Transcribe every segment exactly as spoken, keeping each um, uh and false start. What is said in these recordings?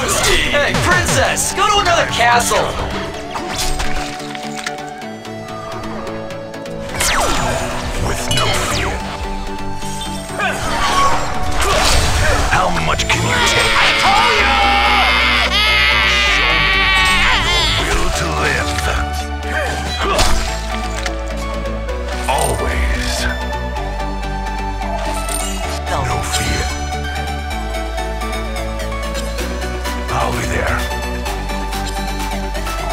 toasty! Hey, princess! Go to another castle! With no fear. How much can you take? I told you! Show me the will to live. Always. No fear. I'll be there.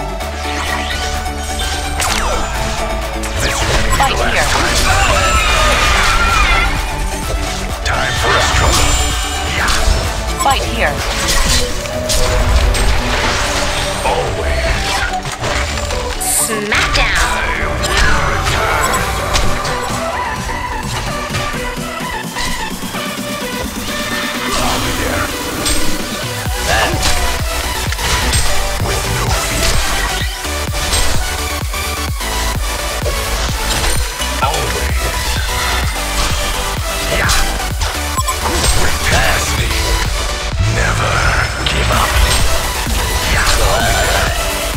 This will be the last time. Time for a struggle. Fight here. Always. Smackdown. I will return. I'll be there. Then. With no fear. Always. Yeah. Never give up. With tenacity.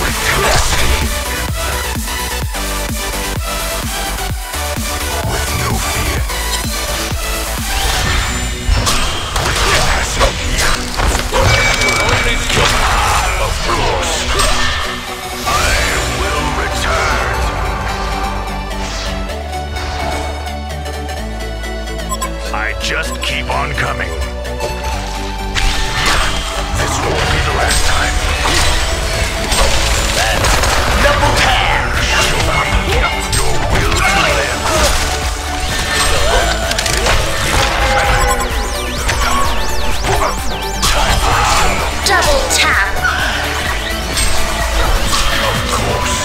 With no fear. With tenacity. When it comes out of force, I will return. I just keep on coming. This won't be the last time. That's number ten. Show me your will to live. Double tap. Of course.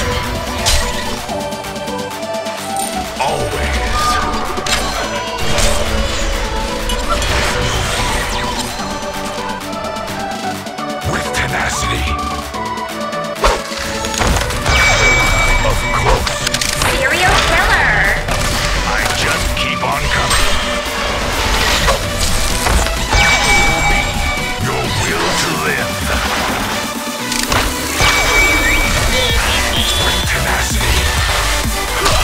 Always. Tenacity. Of course. Serial killer. I just keep on coming. Your will to live. With tenacity. Destroy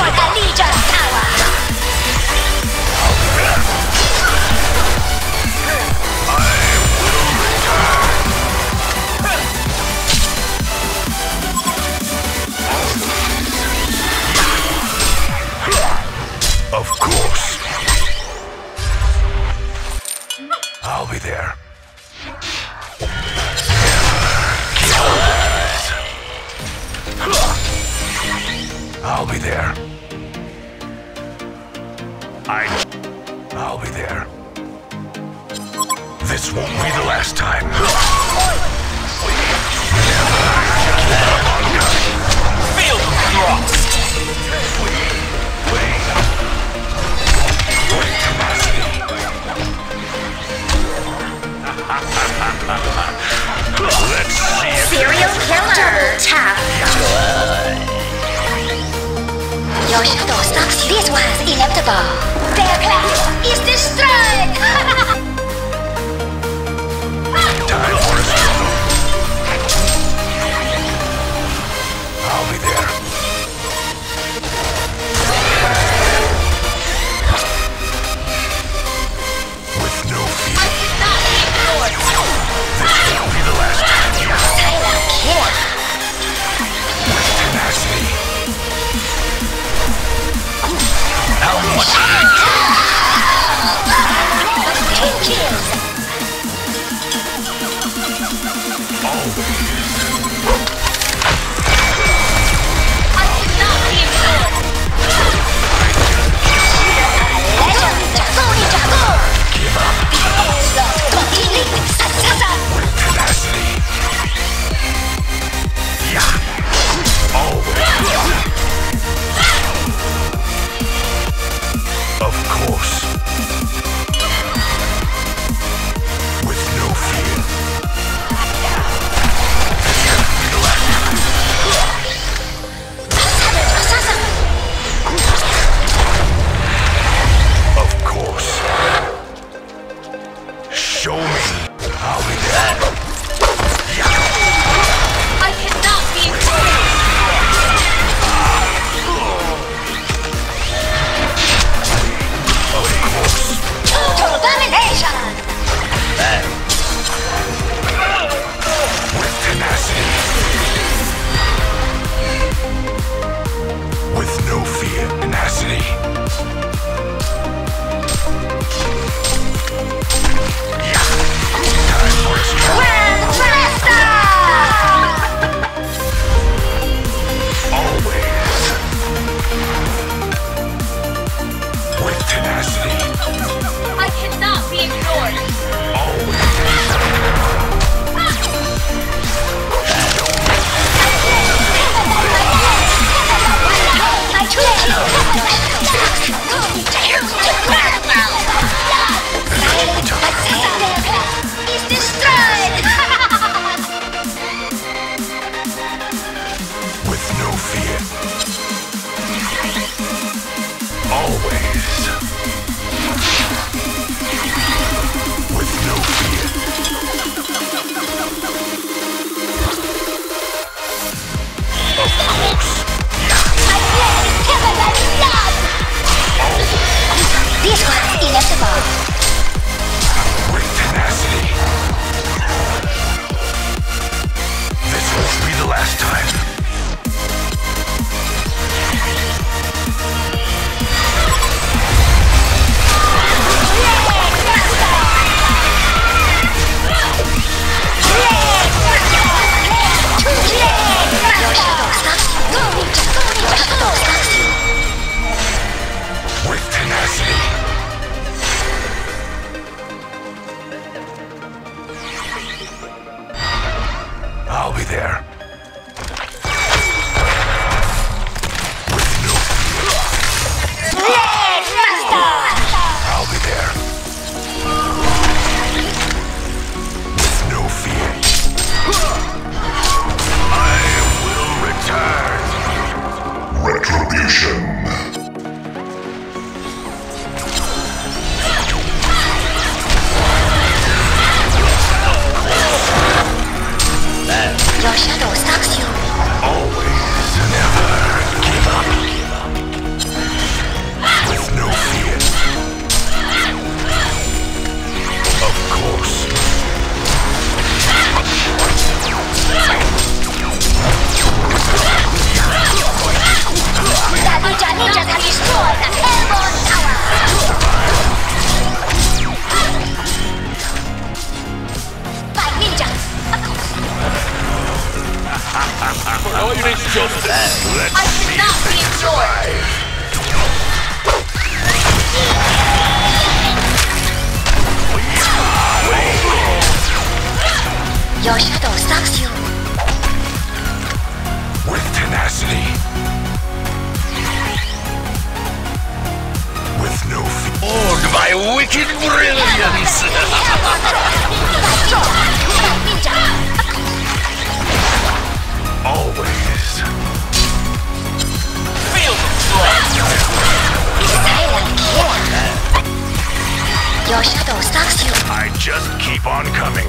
the Legion's power! I will return! Of course! I'll be there. I'll be there. I... I'll be there. This won't be the last time. Feel the thrust! Let's see if... Serial killer! Tap! Yoshido sucks. This one's inevitable. Their plan is destroyed! Time for a struggle. I'll be there. With no fear. This will be the last time. Silent killer. With tenacity. How much? Alpha. Great tenacity. This won't be the last time. I'll be there. Your shadow stalks you. With tenacity. With no fear. Oh, my wicked brilliance! Always. Feel the flood. Your shadow stalks you. I just keep on coming.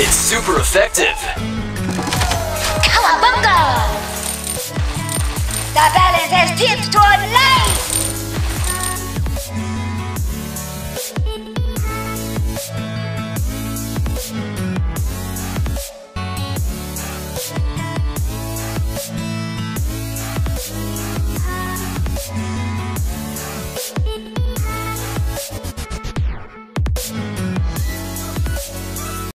It's super effective! Cowabunga! The balance has tipped to a light!